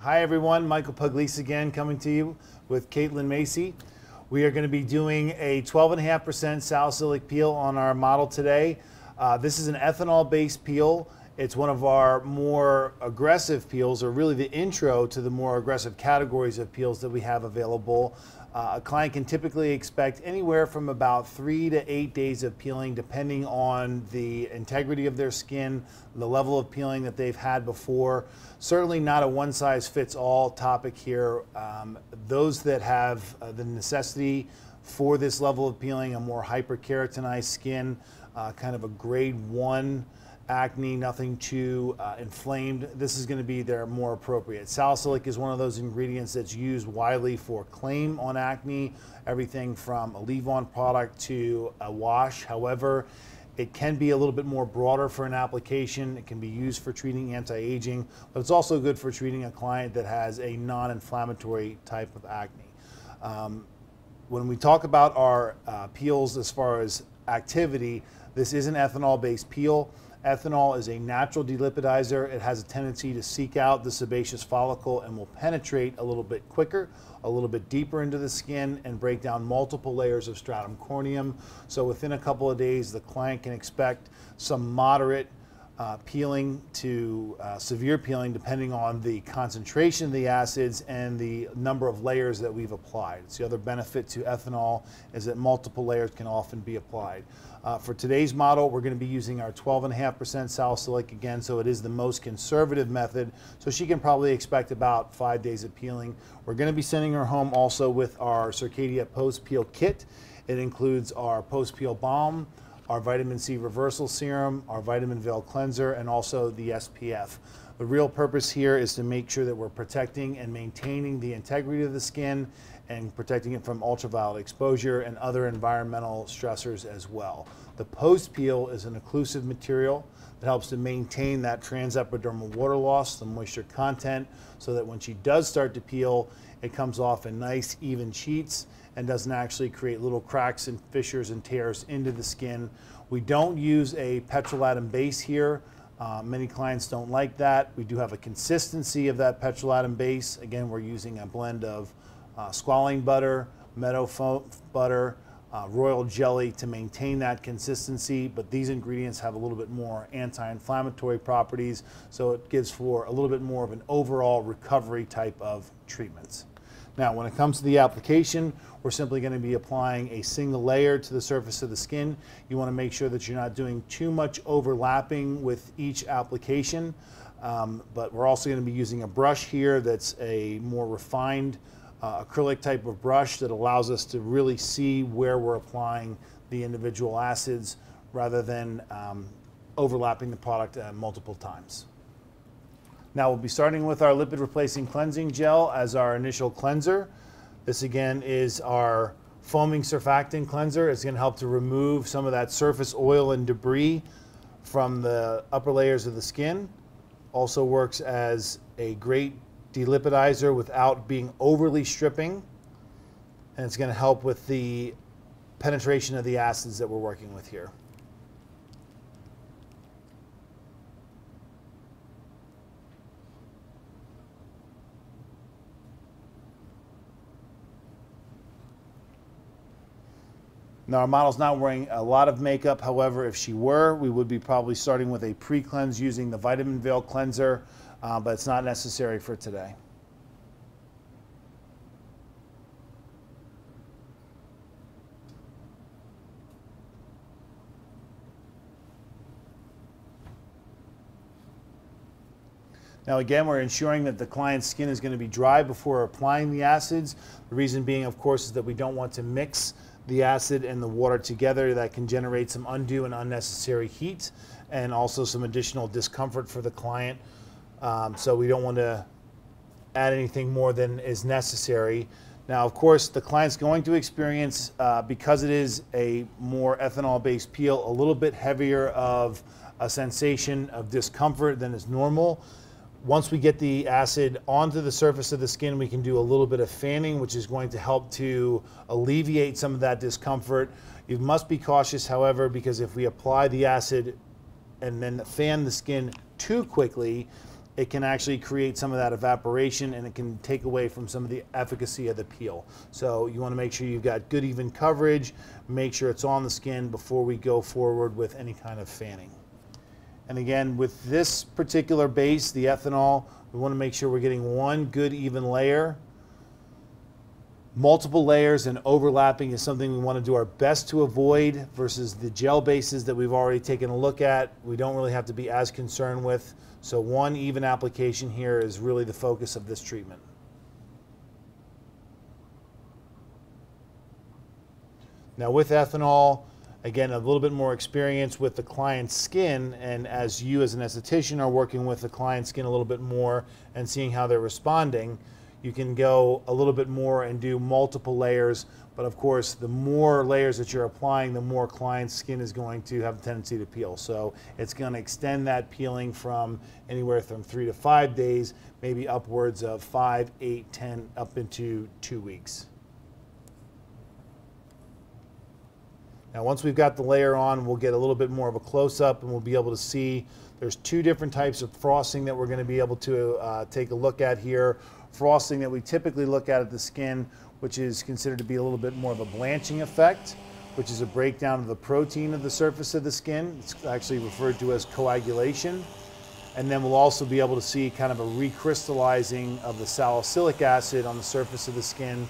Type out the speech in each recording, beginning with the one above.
Hi everyone, Michael Pugliese again, coming to you with Caitlin Macy. We are going to be doing a 12.5% salicylic peel on our model today. This is an ethanol-based peel. It's one of our more aggressive peels, or really the intro to the more aggressive categories of peels that we have available. A client can typically expect anywhere from about 3 to 8 days of peeling, depending on the integrity of their skin, the level of peeling that they've had before. Certainly not a one-size-fits-all topic here. Those that have the necessity for this level of peeling, a more hyperkeratinized skin, kind of a grade 1 acne, nothing too inflamed, this is going to be their more appropriate. Salicylic is one of those ingredients that's used widely for claim on acne, everything from a leave-on product to a wash. However, it can be a little bit more broader for an application. It can be used for treating anti-aging, but it's also good for treating a client that has a non-inflammatory type of acne. When we talk about our peels as far as activity, this is an ethanol-based peel. Ethanol is a natural delipidizer. It has a tendency to seek out the sebaceous follicle and will penetrate a little bit quicker, a little bit deeper into the skin, and break down multiple layers of stratum corneum. So within a couple of days, the client can expect some moderate peeling to severe peeling, depending on the concentration of the acids and the number of layers that we've applied. It's the other benefit to ethanol is that multiple layers can often be applied. For today's model, we're going to be using our 12.5% salicylic again, so it is the most conservative method. So she can probably expect about 5 days of peeling. We're going to be sending her home also with our Circadia post-peel kit. It includes our post-peel balm, our Vitamin C Reversal Serum, our Vitamin Veil Cleanser, and also the SPF. The real purpose here is to make sure that we're protecting and maintaining the integrity of the skin and protecting it from ultraviolet exposure and other environmental stressors as well. The post-peel is an occlusive material that helps to maintain that transepidermal water loss, the moisture content, so that when she does start to peel, it comes off in nice, even sheets and doesn't actually create little cracks and fissures and tears into the skin. We don't use a petrolatum base here. Many clients don't like that. We do have a consistency of that petrolatum base. Again, we're using a blend of squalane butter, meadow foam butter, royal jelly to maintain that consistency, but these ingredients have a little bit more anti-inflammatory properties, so it gives for a little bit more of an overall recovery type of treatments. Now, when it comes to the application, we're simply going to be applying a single layer to the surface of the skin. You want to make sure that you're not doing too much overlapping with each application, but we're also going to be using a brush here that's a more refined acrylic type of brush that allows us to really see where we're applying the individual acids rather than overlapping the product multiple times. Now we'll be starting with our lipid replacing cleansing gel as our initial cleanser. This again is our foaming surfactant cleanser. It's going to help to remove some of that surface oil and debris from the upper layers of the skin. Also works as a great delipidizer without being overly stripping, and it's going to help with the penetration of the acids that we're working with here. Now, our model's not wearing a lot of makeup. However, if she were, we would be probably starting with a pre-cleanse using the Vitamin Veil Cleanser, but it's not necessary for today. Now again, we're ensuring that the client's skin is going to be dry before applying the acids. The reason being, of course, is that we don't want to mix the acid and the water together. That can generate some undue and unnecessary heat and also some additional discomfort for the client. So we don't want to add anything more than is necessary. Now, of course, the client's going to experience, because it is a more ethanol-based peel, a little bit heavier of a sensation of discomfort than is normal. Once we get the acid onto the surface of the skin, we can do a little bit of fanning, which is going to help to alleviate some of that discomfort. You must be cautious, however, because if we apply the acid and then fan the skin too quickly, it can actually create some of that evaporation, and it can take away from some of the efficacy of the peel. So you want to make sure you've got good even coverage, make sure it's on the skin before we go forward with any kind of fanning. And again, with this particular base, the ethanol, we want to make sure we're getting one good even layer. Multiple layers and overlapping is something we want to do our best to avoid versus the gel bases that we've already taken a look at. We don't really have to be as concerned with. So one even application here is really the focus of this treatment. Now with ethanol, again, a little bit more experience with the client's skin, and as you as an esthetician are working with the client's skin a little bit more and seeing how they're responding, you can go a little bit more and do multiple layers, but of course the more layers that you're applying, the more client's skin is going to have a tendency to peel. So it's going to extend that peeling from anywhere from 3 to 5 days, maybe upwards of 5, 8, 10, up into 2 weeks. Now once we've got the layer on, we'll get a little bit more of a close-up, and we'll be able to see there's two different types of frosting that we're going to be able to take a look at here. Frosting that we typically look at the skin, which is considered to be a little bit more of a blanching effect, which is a breakdown of the protein of the surface of the skin. It's actually referred to as coagulation. And then we'll also be able to see kind of a recrystallizing of the salicylic acid on the surface of the skin.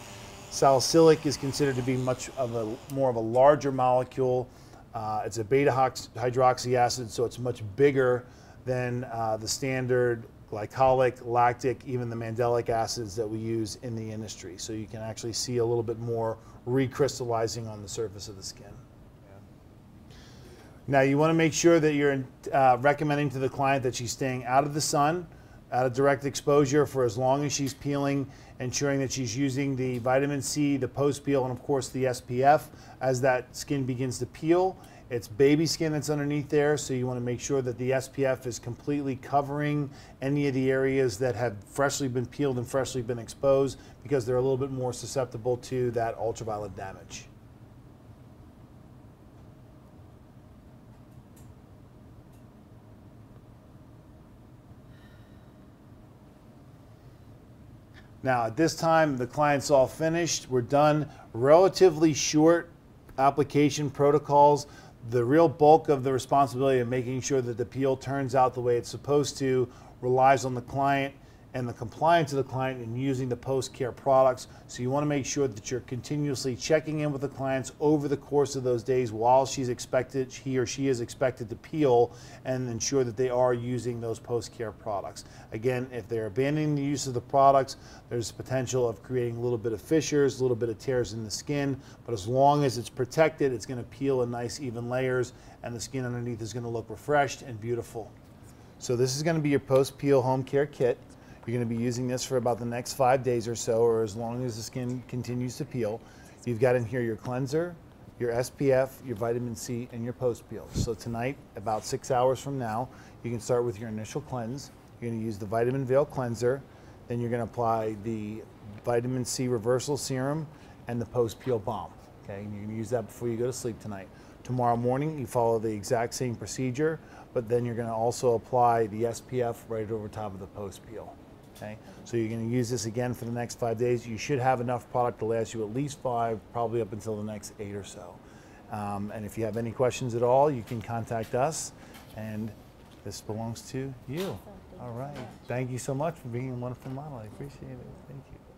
Salicylic is considered to be much of a more of a larger molecule. It's a beta hydroxy acid, so it's much bigger than the standard glycolic, lactic, even the mandelic acids that we use in the industry. So you can actually see a little bit more recrystallizing on the surface of the skin. Yeah. Now you want to make sure that you're recommending to the client that she's staying out of the sun, out of direct exposure for as long as she's peeling, ensuring that she's using the vitamin C, the post-peel, and of course the SPF. As that skin begins to peel, it's baby skin that's underneath there, so you want to make sure that the SPF is completely covering any of the areas that have freshly been peeled and freshly been exposed, because they're a little bit more susceptible to that ultraviolet damage. Now at this time, the client's all finished. We're done. Relatively short application protocols. The real bulk of the responsibility of making sure that the peel turns out the way it's supposed to relies on the client and the compliance of the client in using the post-care products. So you want to make sure that you're continuously checking in with the clients over the course of those days while he or she is expected to peel, and ensure that they are using those post-care products. Again, if they're abandoning the use of the products, there's potential of creating a little bit of fissures, a little bit of tears in the skin, but as long as it's protected, it's going to peel in nice even layers, and the skin underneath is going to look refreshed and beautiful. So this is going to be your post-peel home care kit. You're going to be using this for about the next 5 days or so, or as long as the skin continues to peel. You've got in here your cleanser, your SPF, your vitamin C, and your post-peel. So tonight, about 6 hours from now, you can start with your initial cleanse. You're going to use the Vitamin Veil Cleanser, then you're going to apply the Vitamin C Reversal Serum and the post-peel balm. Okay, and you're going to use that before you go to sleep tonight. Tomorrow morning, you follow the exact same procedure, but then you're going to also apply the SPF right over top of the post-peel. Okay. So you're going to use this again for the next 5 days. You should have enough product to last you at least 5, probably up until the next 8 or so. And if you have any questions at all, you can contact us, and this belongs to you. All right. Thank you so much for being a wonderful model. I appreciate it. Thank you.